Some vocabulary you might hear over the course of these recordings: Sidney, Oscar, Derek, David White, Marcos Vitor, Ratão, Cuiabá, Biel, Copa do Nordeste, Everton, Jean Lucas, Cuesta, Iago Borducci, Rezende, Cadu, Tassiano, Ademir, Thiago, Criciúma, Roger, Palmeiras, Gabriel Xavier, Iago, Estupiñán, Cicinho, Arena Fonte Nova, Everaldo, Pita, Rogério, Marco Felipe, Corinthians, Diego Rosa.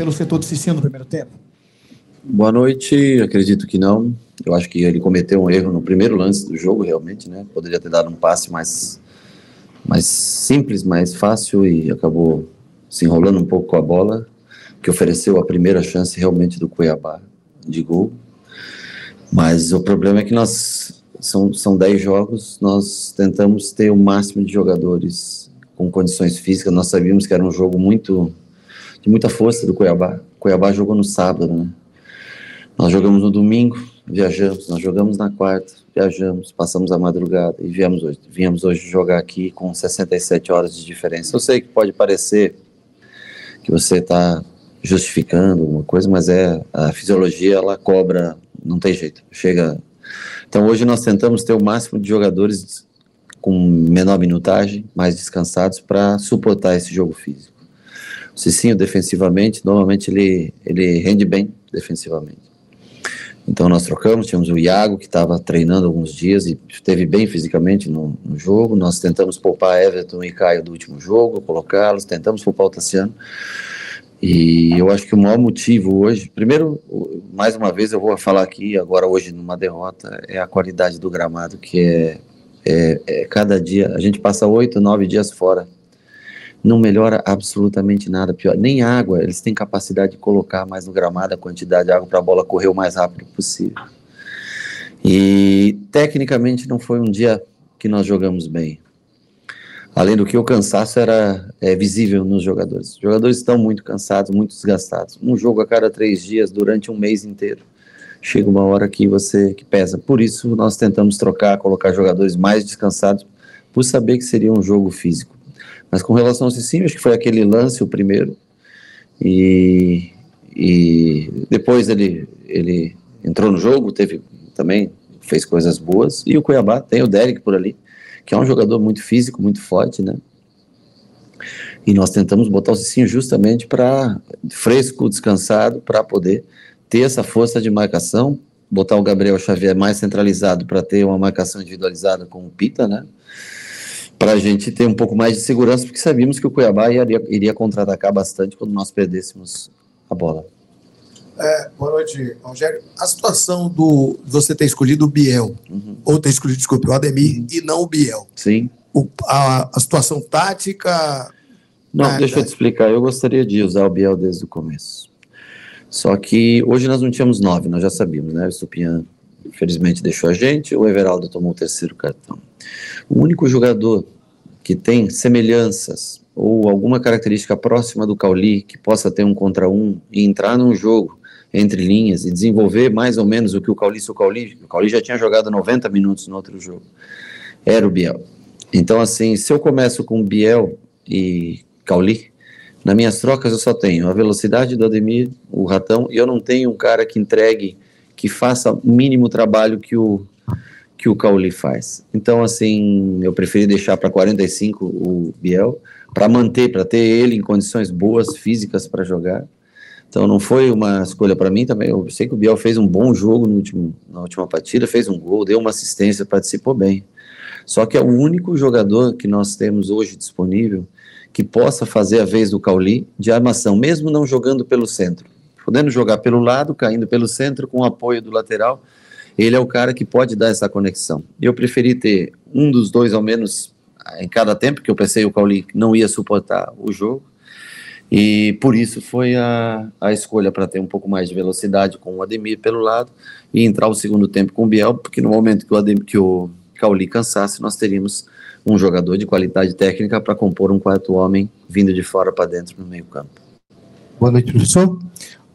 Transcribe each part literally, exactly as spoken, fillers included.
pelo setor de Cicinho no primeiro tempo? Boa noite, acredito que não. Eu acho que ele cometeu um erro no primeiro lance do jogo, realmente, né? Poderia ter dado um passe mais, mais simples, mais fácil, e acabou se enrolando um pouco com a bola, que ofereceu a primeira chance realmente do Cuiabá de gol. Mas o problema é que nós, são, são dez jogos, nós tentamos ter o máximo de jogadores com condições físicas. Nós sabíamos que era um jogo muito, de muita força do Cuiabá. O Cuiabá jogou no sábado, né? Nós jogamos no domingo, viajamos, nós jogamos na quarta, viajamos, passamos a madrugada e viemos hoje. Viemos hoje jogar aqui com sessenta e sete horas de diferença. Eu sei que pode parecer que você está justificando alguma coisa, mas é a fisiologia, ela cobra, não tem jeito, chega. Então hoje nós tentamos ter o máximo de jogadores com menor minutagem, mais descansados, para suportar esse jogo físico. O Cicinho defensivamente, normalmente ele, ele rende bem defensivamente. Então nós trocamos, tínhamos o Iago que estava treinando alguns dias e esteve bem fisicamente no, no jogo. Nós tentamos poupar Everton e Caio do último jogo, colocá-los, tentamos poupar o Tassiano. E eu acho que o maior motivo hoje, primeiro, mais uma vez eu vou falar aqui, agora hoje numa derrota, é a qualidade do gramado, que é, é, é cada dia, a gente passa oito, nove dias fora, não melhora absolutamente nada, pior, nem água, eles têm capacidade de colocar mais no gramado a quantidade de água para a bola correr o mais rápido possível. E tecnicamente não foi um dia que nós jogamos bem. Além do que, o cansaço era é, visível nos jogadores. Os jogadores estão muito cansados, muito desgastados. Um jogo a cada três dias, durante um mês inteiro. Chega uma hora que você que pesa. Por isso, nós tentamos trocar, colocar jogadores mais descansados, por saber que seria um jogo físico. Mas com relação ao Cicinho, acho que foi aquele lance, o primeiro. E, e depois ele, ele entrou no jogo, teve também, fez coisas boas. E o Cuiabá, tem o Derek por ali, que é um jogador muito físico, muito forte, né? E nós tentamos botar o Cicinho justamente para fresco, descansado, para poder ter essa força de marcação, botar o Gabriel Xavier mais centralizado para ter uma marcação individualizada com o Pita, né? Para a gente ter um pouco mais de segurança, porque sabíamos que o Cuiabá iria, iria contra-atacar bastante quando nós perdêssemos a bola. É, boa noite, Rogério. A situação do você ter escolhido o Biel, uhum. ou ter escolhido, desculpe, o Ademir, uhum. e não o Biel. Sim. O, a, a situação tática... Não, ah, deixa tá. eu te explicar. Eu gostaria de usar o Biel desde o começo. Só que hoje nós não tínhamos nove, nós já sabíamos, né? O Estupiñán, infelizmente, deixou a gente. O Everaldo tomou o terceiro cartão. O único jogador que tem semelhanças ou alguma característica próxima do Cauli, que possa ter um contra um e entrar num jogo entre linhas e desenvolver mais ou menos o que o Cauli, se o Cauli, o Cauli já tinha jogado noventa minutos no outro jogo, era o Biel. Então assim, se eu começo com Biel e Cauli, nas minhas trocas eu só tenho a velocidade do Ademir, o Ratão, e eu não tenho um cara que entregue, que faça o mínimo trabalho que o que o Cauli faz. Então assim, eu preferi deixar para quarenta e cinco o Biel, para manter, para ter ele em condições boas, físicas para jogar. Então não foi uma escolha para mim também. Eu sei que o Biel fez um bom jogo no último, na última partida, fez um gol, deu uma assistência, participou bem. Só que é o único jogador que nós temos hoje disponível que possa fazer a vez do Cauli de armação, mesmo não jogando pelo centro. Podendo jogar pelo lado, caindo pelo centro, com o apoio do lateral, ele é o cara que pode dar essa conexão. Eu preferi ter um dos dois ao menos em cada tempo, que eu pensei o Cauli não ia suportar o jogo. E por isso foi a, a escolha para ter um pouco mais de velocidade com o Ademir pelo lado e entrar o segundo tempo com o Biel, porque no momento que o, Ademir, que o Cauli cansasse, nós teríamos um jogador de qualidade técnica para compor um quarto homem vindo de fora para dentro no meio campo. Boa noite, professor.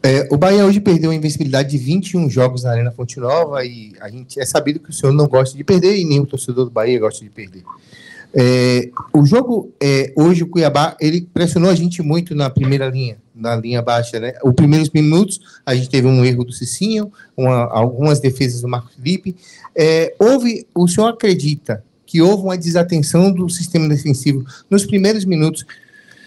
É, o Bahia hoje perdeu a invencibilidade de vinte e um jogos na Arena Fonte Nova, e a gente é sabido que o senhor não gosta de perder e nem o torcedor do Bahia gosta de perder. É, o jogo, é, hoje o Cuiabá, ele pressionou a gente muito na primeira linha, na linha baixa, né? Os primeiros minutos, a gente teve um erro do Cicinho, uma, algumas defesas do Marco Felipe. É, houve, o senhor acredita que houve uma desatenção do sistema defensivo nos primeiros minutos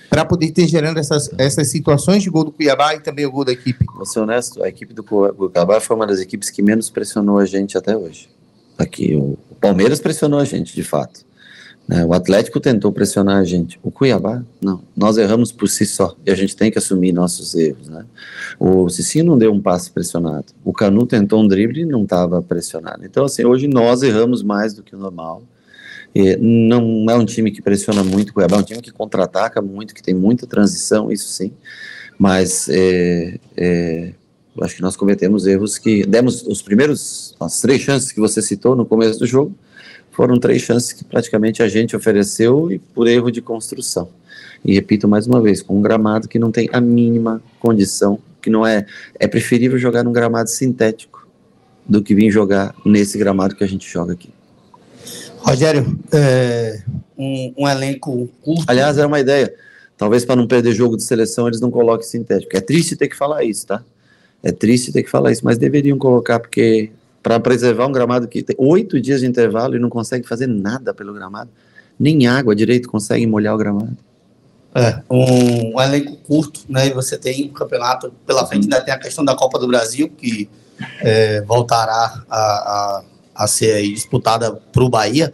para poder ter gerando essas, essas situações de gol do Cuiabá e também o gol da equipe? Vou ser honesto, a equipe do Cuiabá foi uma das equipes que menos pressionou a gente até hoje. Aqui, o Palmeiras pressionou a gente, de fato. Né? O Atlético tentou pressionar a gente, o Cuiabá, não, nós erramos por si só, e a gente tem que assumir nossos erros, né? O Cicinho não deu um passe pressionado, o Canu tentou um drible e não estava pressionado, então assim, hoje nós erramos mais do que o normal. E não é um time que pressiona muito, o Cuiabá é um time que contra-ataca muito, que tem muita transição, isso sim, mas é, é, acho que nós cometemos erros que demos os primeiros, as três chances que você citou no começo do jogo, foram três chances que praticamente a gente ofereceu e por erro de construção. E repito mais uma vez, com um gramado que não tem a mínima condição, que não é, é preferível jogar num gramado sintético do que vir jogar nesse gramado que a gente joga aqui. Rogério, é, um, um elenco curto... Aliás, era uma ideia. Talvez para não perder jogo de seleção, eles não coloquem sintético. É triste ter que falar isso, tá? É triste ter que falar isso, mas deveriam colocar, porque para preservar um gramado que tem oito dias de intervalo e não consegue fazer nada pelo gramado, nem água direito consegue molhar o gramado. É, um, um elenco curto, né? E você tem um campeonato pela frente, ainda tem a questão da Copa do Brasil, que é, voltará a... a... a ser aí disputada para o Bahia,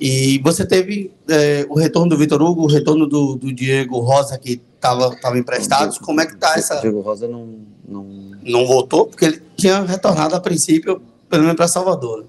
e você teve é, o retorno do Vitor Hugo, o retorno do, do Diego Rosa, que estava tava emprestado. Como é que está essa... O Diego Rosa não, não... não voltou, porque ele tinha retornado a princípio, pelo menos para Salvador.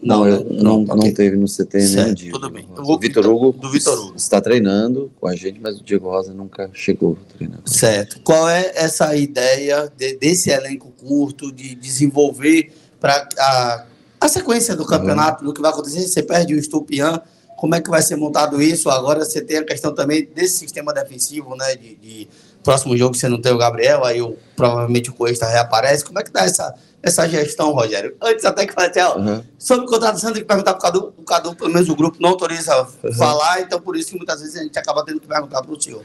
Não, não, eu, não, não, não teve no C T, certo, né? Diego, tudo bem. Eu vou, o Vitor Hugo, do Vitor Hugo está treinando com a gente, mas o Diego Rosa nunca chegou a treinar. Certo. Qual é essa ideia de, desse elenco curto, de desenvolver para a... a sequência do campeonato, do que vai acontecer? Você perde o Estupiñán, como é que vai ser montado isso? Agora você tem a questão também desse sistema defensivo, né? De, de próximo jogo você não tem o Gabriel, aí o, provavelmente o Cuesta reaparece. Como é que tá essa, essa gestão, Rogério? Antes até que falei assim, ó, uhum. sobre o contrato, você tem que perguntar pro Cadu, o Cadu, pelo menos o grupo, não autoriza uhum. falar, então por isso que muitas vezes a gente acaba tendo que perguntar pro senhor.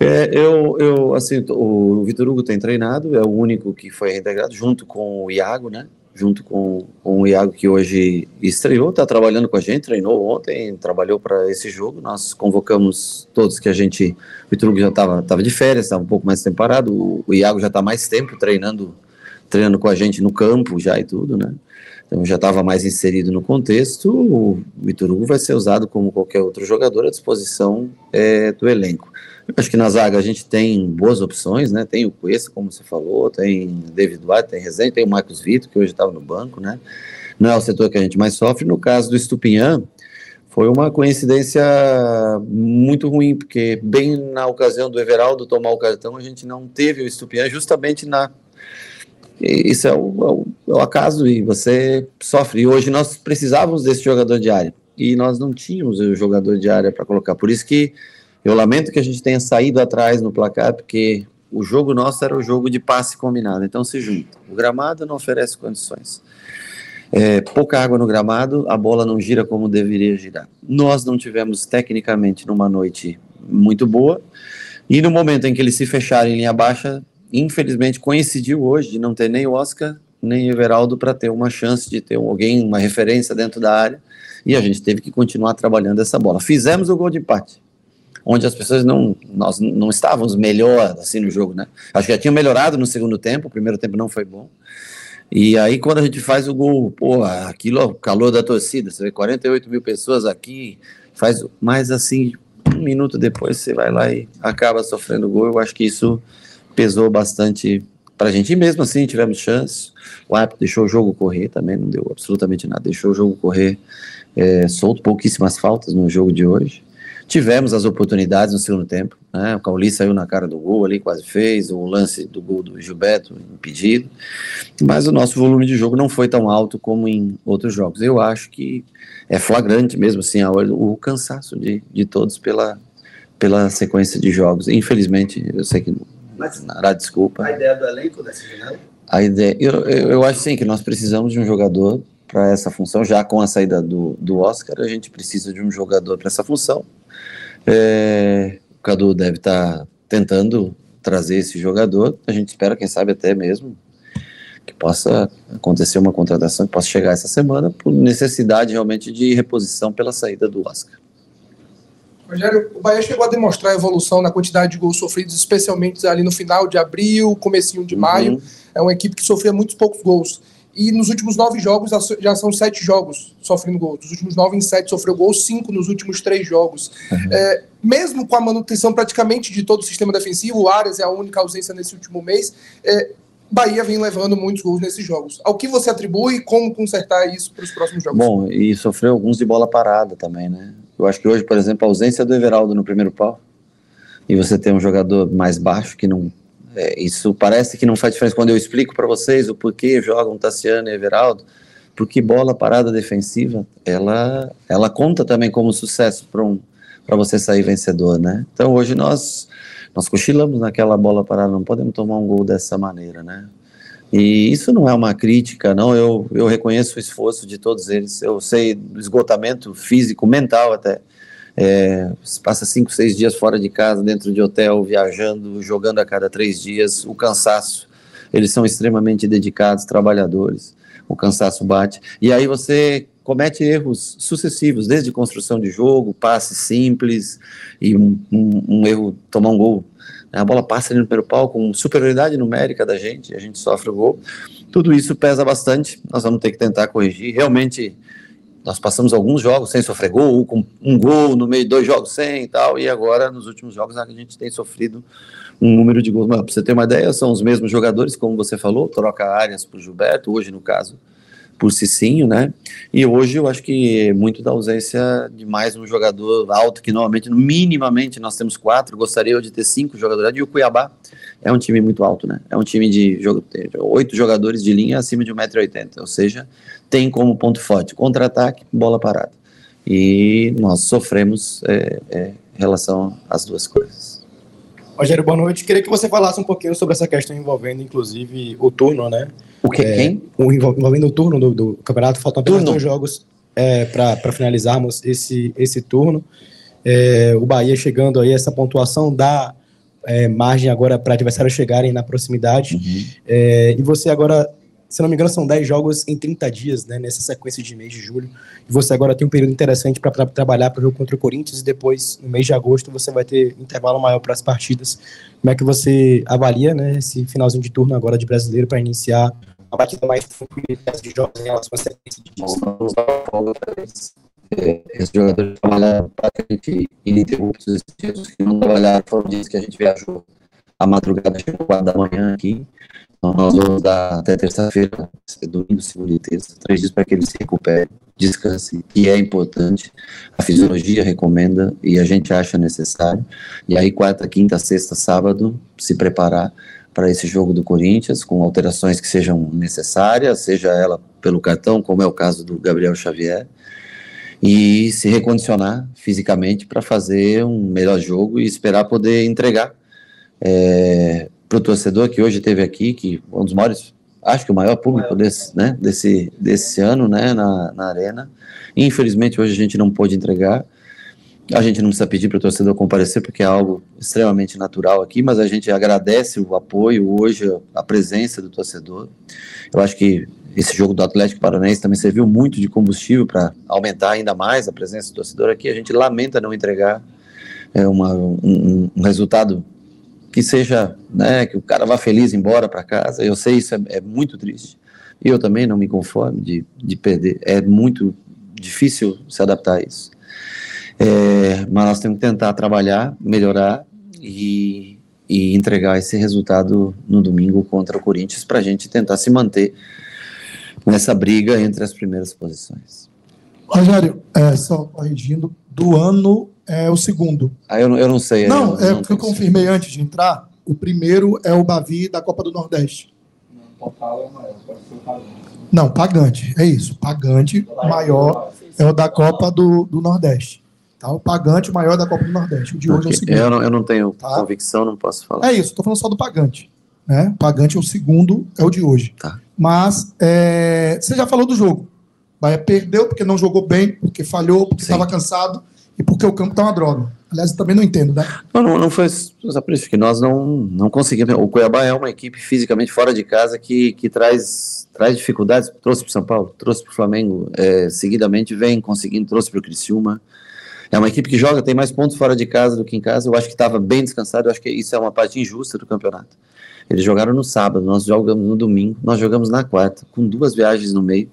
É, eu, eu, assim, o Vitor Hugo tem treinado, é o único que foi reintegrado, junto com o Iago, né? Junto com, com o Iago, que hoje estreou, está trabalhando com a gente, treinou ontem, trabalhou para esse jogo. Nós convocamos todos que a gente... O Vitor Hugo já estava tava de férias, estava um pouco mais tempo parado. O, o Iago já está mais tempo treinando, treinando com a gente no campo já e tudo, né? Então já estava mais inserido no contexto. O Vitor Hugo vai ser usado como qualquer outro jogador à disposição é, do elenco. Eu acho que na zaga a gente tem boas opções, né? Tem o Cuesta, como você falou, tem David White, tem Rezende, tem o Marcos Vitor, que hoje estava no banco, né? Não é o setor que a gente mais sofre. No caso do Estupiñán, foi uma coincidência muito ruim, porque bem na ocasião do Everaldo tomar o cartão, a gente não teve o Estupiñán justamente na... Isso é o, é o acaso, e você sofre. E hoje nós precisávamos desse jogador de área, e nós não tínhamos o jogador de área para colocar. Por isso que eu lamento que a gente tenha saído atrás no placar, porque o jogo nosso era o jogo de passe combinado, então se junta. O gramado não oferece condições. É, pouca água no gramado, a bola não gira como deveria girar. Nós não tivemos tecnicamente numa noite muito boa, e no momento em que eles se fecharam em linha baixa, infelizmente coincidiu hoje de não ter nem o Oscar, nem o Everaldo para ter uma chance de ter alguém, uma referência dentro da área, e a gente teve que continuar trabalhando essa bola. Fizemos o gol de empate, onde as pessoas não, nós não estávamos melhor assim no jogo, né? Acho que já tinha melhorado no segundo tempo, o primeiro tempo não foi bom, e aí quando a gente faz o gol, porra, aquilo é o calor da torcida, você vê quarenta e oito mil pessoas aqui, faz mais assim, um minuto depois você vai lá e acaba sofrendo gol. Eu acho que isso pesou bastante pra gente, e mesmo assim tivemos chance, o árbitro deixou o jogo correr também, não deu absolutamente nada, deixou o jogo correr, é, solto, pouquíssimas faltas no jogo de hoje. Tivemos as oportunidades no segundo tempo, né? O Cauli saiu na cara do gol ali, quase fez, o lance do gol do Gilberto impedido, mas o nosso volume de jogo não foi tão alto como em outros jogos. Eu acho que é flagrante mesmo assim a hora, o cansaço de, de todos pela, pela sequência de jogos. Infelizmente, eu sei que nada, desculpa. A ideia do elenco dessa janela? A ideia, eu, eu, eu acho sim que nós precisamos de um jogador para essa função. Já com a saída do, do Oscar, a gente precisa de um jogador para essa função. É, o Cadu deve estar tentando trazer esse jogador. A gente espera, quem sabe até mesmo que possa acontecer uma contratação, que possa chegar essa semana, por necessidade realmente de reposição pela saída do Oscar. Rogério, o Bahia chegou a demonstrar evolução na quantidade de gols sofridos, especialmente ali no final de abril, comecinho de uhum. maio. É uma equipe que sofria muitos poucos gols. E nos últimos nove jogos, já são sete jogos sofrendo gol. Dos últimos nove em sete sofreu gol, cinco nos últimos três jogos. Uhum. É, mesmo com a manutenção praticamente de todo o sistema defensivo, o Arias é a única ausência nesse último mês, é, Bahia vem levando muitos gols nesses jogos. Ao que você atribui e como consertar isso para os próximos jogos? Bom, e sofreu alguns de bola parada também, né? Eu acho que hoje, por exemplo, a ausência do Everaldo no primeiro pau, e você tem um jogador mais baixo que não... É, isso parece que não faz diferença. Quando eu explico para vocês o porquê jogam Tassiano e Everaldo, porque bola parada defensiva, ela, ela conta também como sucesso para um, para você sair vencedor, né? Então hoje nós, nós cochilamos naquela bola parada, não podemos tomar um gol dessa maneira, né? E isso não é uma crítica, não, eu, eu reconheço o esforço de todos eles, eu sei do esgotamento físico, mental até. É, passa cinco, seis dias fora de casa, dentro de hotel, viajando, jogando a cada três dias, o cansaço, eles são extremamente dedicados, trabalhadores, o cansaço bate, e aí você comete erros sucessivos, desde construção de jogo, passe simples, e um, um, um erro, tomar um gol, a bola passa ali no primeiro pau, com superioridade numérica da gente, a gente sofre o gol, tudo isso pesa bastante, nós vamos ter que tentar corrigir, realmente... Nós passamos alguns jogos sem sofrer gol, com um gol no meio, dois jogos sem e tal, e agora nos últimos jogos a gente tem sofrido um número de gols. Para você ter uma ideia, são os mesmos jogadores, como você falou, troca Arias por Gilberto, hoje no caso por Cicinho, né? E hoje eu acho que muito da ausência de mais um jogador alto, que normalmente, minimamente, nós temos quatro, gostaria de ter cinco jogadores, e o Cuiabá é um time muito alto, né? É um time de oito jogadores de linha acima de um metro e oitenta, ou seja... tem como ponto forte contra-ataque, bola parada. E nós sofremos é, é, em relação às duas coisas. Rogério, boa noite. Queria que você falasse um pouquinho sobre essa questão envolvendo, inclusive, o turno, né? O que? É, quem? O, envolvendo o turno do, do campeonato. Faltam apenas turno. dois jogos é, para finalizarmos esse, esse turno. É, o Bahia chegando aí, essa pontuação da é, margem agora para adversários chegarem na proximidade. Uhum. É, e você agora... Se não me engano, são dez jogos em trinta dias, né, nessa sequência de mês de julho. E você agora tem um período interessante para tra trabalhar para o jogo contra o Corinthians e depois, no mês de agosto, você vai ter intervalo maior para as partidas. Como é que você avalia, né, esse finalzinho de turno agora de brasileiro para iniciar uma partida mais tranquila de jogos em relação à sequência de dias? Esses jogadores trabalharam praticamente ininterruptos esses dias, que não trabalharam foram dias que a gente viajou. A madrugada chegou quatro da manhã aqui. Nós vamos dar até terça-feira, domingo, segunda e terça, três dias para que ele se recupere, descanse, que é importante, a fisiologia recomenda e a gente acha necessário, e aí quarta, quinta, sexta, sábado, se preparar para esse jogo do Corinthians, com alterações que sejam necessárias, seja ela pelo cartão, como é o caso do Gabriel Xavier, e se recondicionar fisicamente para fazer um melhor jogo e esperar poder entregar, é... para o torcedor que hoje teve aqui, que um dos maiores, acho que o maior público desse, né, desse, desse ano, né, na, na Arena. Infelizmente hoje a gente não pôde entregar, a gente não precisa pedir para o torcedor comparecer, porque é algo extremamente natural aqui, mas a gente agradece o apoio hoje, a presença do torcedor. Eu acho que esse jogo do Atlético Paranaense também serviu muito de combustível para aumentar ainda mais a presença do torcedor aqui. A gente lamenta não entregar é, uma, um, um resultado que seja, né, que o cara vá feliz embora para casa. Eu sei, isso é, é muito triste, e eu também não me conformo de, de perder, é muito difícil se adaptar a isso, é, mas nós temos que tentar trabalhar, melhorar e, e entregar esse resultado no domingo contra o Corinthians, para a gente tentar se manter nessa briga entre as primeiras posições. Rogério, é, só corrigindo, do ano... é o segundo. Ah, eu não, eu não sei. Não, eu, é porque eu confirmei antes de entrar, o primeiro é o Bavi da Copa do Nordeste. Não, total é maior, pode ser o Pagante. Não, Pagante, é isso. Pagante maior é o da Copa do, do Nordeste. Tá? O Pagante maior da Copa do Nordeste. O de hoje é o segundo. Eu não, eu não tenho tá? convicção, não posso falar. É isso, estou falando só do Pagante. Né? O Pagante é o segundo, é o de hoje. Tá. Mas é, você já falou do jogo. Bahia perdeu porque não jogou bem, porque falhou, porque estava cansado. E porque o campo tá uma droga. Aliás, eu também não entendo, né? Não, não, não foi por isso que nós não, não conseguimos. O Cuiabá é uma equipe fisicamente fora de casa que, que traz, traz dificuldades. Trouxe para o São Paulo, trouxe para o Flamengo, é, seguidamente vem conseguindo, trouxe para o Criciúma. É uma equipe que joga, tem mais pontos fora de casa do que em casa. Eu acho que estava bem descansado. Eu acho que isso é uma parte injusta do campeonato. Eles jogaram no sábado, nós jogamos no domingo, nós jogamos na quarta, com duas viagens no meio,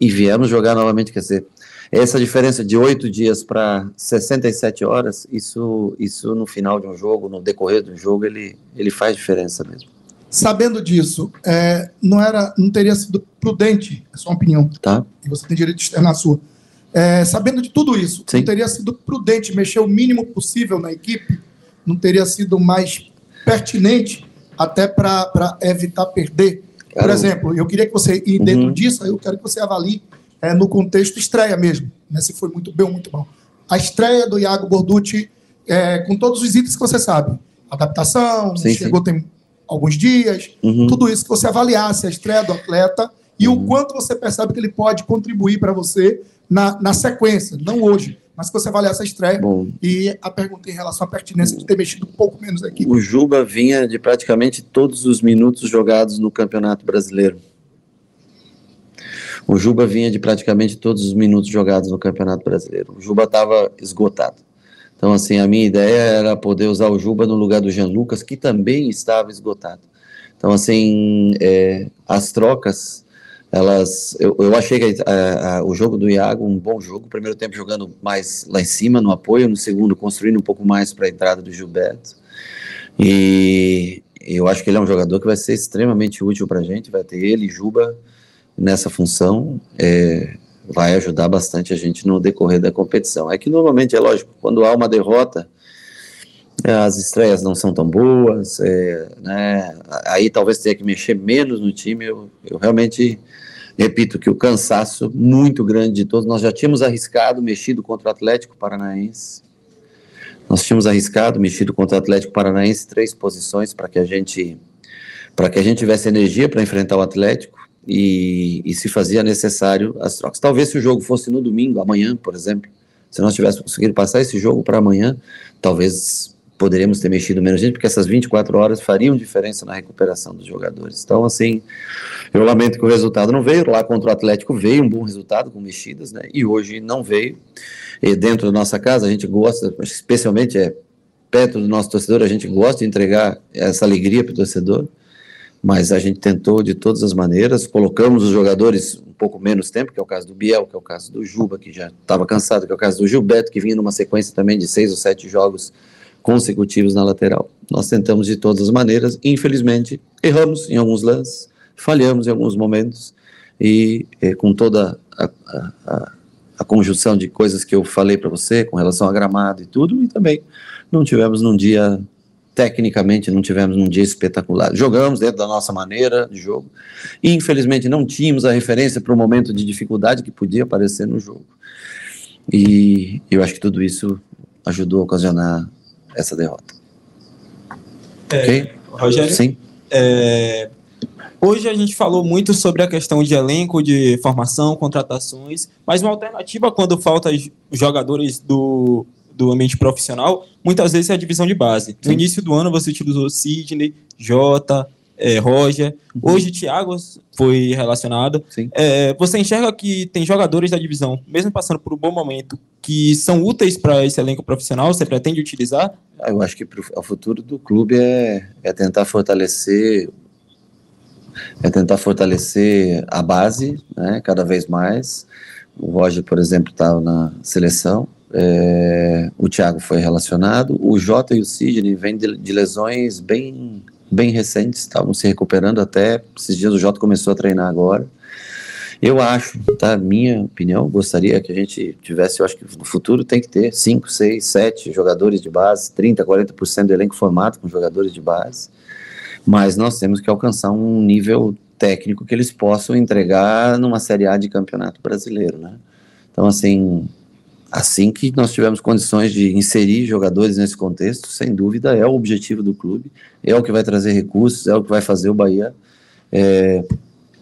e viemos jogar novamente, quer dizer, essa diferença de oito dias para sessenta e sete horas, isso, isso no final de um jogo, no decorrer de um jogo, ele, ele faz diferença mesmo. Sabendo disso, é, não, era, não teria sido prudente, é só uma opinião, tá. E você tem direito de externar a sua, é, sabendo de tudo isso, sim, não teria sido prudente mexer o mínimo possível na equipe? Não teria sido mais pertinente até para evitar perder? Cara, por exemplo, eu queria que você, e dentro uhum. disso, eu quero que você avalie é, no contexto estreia mesmo, né, se foi muito bem ou muito mal. A estreia do Iago Borducci, é, com todos os itens que você sabe, adaptação, sim, chegou sim. tem alguns dias, uhum. tudo isso, que você avaliasse a estreia do atleta e uhum. o quanto você percebe que ele pode contribuir para você na, na sequência, não hoje, mas que você avaliasse a estreia. Bom, e a pergunta em relação à pertinência de ter mexido um pouco menos aqui. O Juba vinha de praticamente todos os minutos jogados no Campeonato Brasileiro. O Juba vinha de praticamente todos os minutos jogados no Campeonato Brasileiro. O Juba estava esgotado. Então, assim, a minha ideia era poder usar o Juba no lugar do Jean Lucas, que também estava esgotado. Então, assim, é, as trocas... Elas, eu, eu achei que a, a, o jogo do Iago, um bom jogo, primeiro tempo jogando mais lá em cima, no apoio, no segundo construindo um pouco mais para a entrada do Gilberto, e eu acho que ele é um jogador que vai ser extremamente útil para a gente, vai ter ele e Juba nessa função, é, vai ajudar bastante a gente no decorrer da competição. É que normalmente, é lógico, quando há uma derrota, as estreias não são tão boas, é, né? Aí talvez tenha que mexer menos no time. Eu, eu realmente repito que o cansaço muito grande de todos, nós já tínhamos arriscado, mexido contra o Atlético Paranaense, nós tínhamos arriscado, mexido contra o Atlético Paranaense três posições para que a gente para que a gente tivesse energia para enfrentar o Atlético, e, e se fazia necessário as trocas. Talvez se o jogo fosse no domingo, amanhã, por exemplo, se nós tivéssemos conseguido passar esse jogo para amanhã, talvez poderíamos ter mexido menos gente, porque essas vinte e quatro horas fariam diferença na recuperação dos jogadores. Então, assim, eu lamento que o resultado não veio. Lá contra o Atlético veio um bom resultado com mexidas, né? E hoje não veio. E dentro da nossa casa, a gente gosta, especialmente é perto do nosso torcedor, a gente gosta de entregar essa alegria para o torcedor, mas a gente tentou de todas as maneiras, colocamos os jogadores um pouco menos tempo, que é o caso do Biel, que é o caso do Juba, que já estava cansado, que é o caso do Gilberto, que vinha numa sequência também de seis ou sete jogos consecutivos na lateral. Nós tentamos de todas as maneiras, infelizmente erramos em alguns lances, falhamos em alguns momentos, e eh, com toda a, a, a, a conjunção de coisas que eu falei para você, com relação a gramado e tudo, e também não tivemos num dia, tecnicamente não tivemos num dia espetacular, jogamos dentro da nossa maneira de jogo, e infelizmente não tínhamos a referência para o momento de dificuldade que podia aparecer no jogo, e eu acho que tudo isso ajudou a ocasionar essa derrota. É, ok? Rogério? Sim. É, hoje a gente falou muito sobre a questão de elenco, de formação, contratações, mas uma alternativa quando falta jogadores do, do ambiente profissional, muitas vezes é a divisão de base. No sim. início do ano você utilizou Sidney, Jota, é, Roger, uhum. hoje Thiago foi relacionado. É, você enxerga que tem jogadores da divisão, mesmo passando por um bom momento, que são úteis para esse elenco profissional? Você pretende utilizar? Eu acho que pro, o futuro do clube é, é tentar fortalecer é tentar fortalecer a base, né, cada vez mais. O Roger, por exemplo, estava na seleção, é, o Thiago foi relacionado, o Jota e o Sidney vêm de, de lesões bem... bem recentes, estavam se recuperando até esses dias, o Jota começou a treinar agora. Eu acho, tá, minha opinião, gostaria que a gente tivesse, eu acho que no futuro tem que ter cinco, seis, sete jogadores de base, trinta, quarenta por cento do elenco formado com jogadores de base, mas nós temos que alcançar um nível técnico que eles possam entregar numa Série A de Campeonato Brasileiro, né? Então, assim, assim que nós tivermos condições de inserir jogadores nesse contexto, sem dúvida é o objetivo do clube, é o que vai trazer recursos, é o que vai fazer o Bahia é,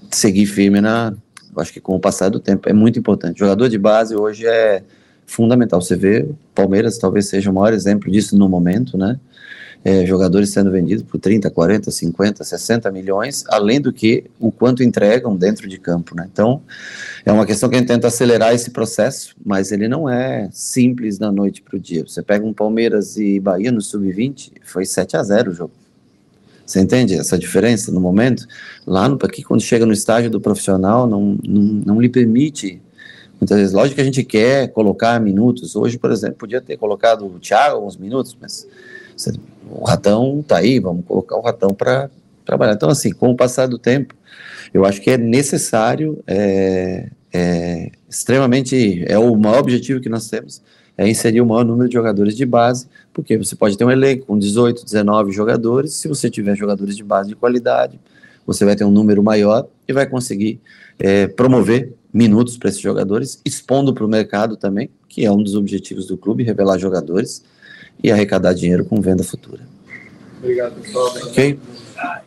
seguir firme na, acho que com o passar do tempo, é muito importante. Jogador de base hoje é fundamental, você vê, Palmeiras talvez seja o maior exemplo disso no momento, né? É, jogadores sendo vendidos por trinta, quarenta, cinquenta, sessenta milhões, além do que o quanto entregam dentro de campo, né? Então, é uma questão que a gente tenta acelerar esse processo, mas ele não é simples da noite para o dia. Você pega um Palmeiras e Bahia no sub vinte, foi sete a zero o jogo. Você entende essa diferença no momento? Lá no Paqui, quando chega no estágio do profissional, não, não, não lhe permite. Muitas vezes, lógico que a gente quer colocar minutos. Hoje, por exemplo, podia ter colocado o Thiago alguns minutos, mas o Ratão tá aí, vamos colocar o Ratão para trabalhar. Então, assim, com o passar do tempo, eu acho que é necessário, é, é extremamente, é o maior objetivo que nós temos, é inserir o maior número de jogadores de base, porque você pode ter um elenco com dezoito, dezenove jogadores, se você tiver jogadores de base de qualidade, você vai ter um número maior e vai conseguir é, promover minutos para esses jogadores, expondo para o mercado também, que é um dos objetivos do clube, revelar jogadores e arrecadar dinheiro com venda futura. Obrigado, pessoal. Ok?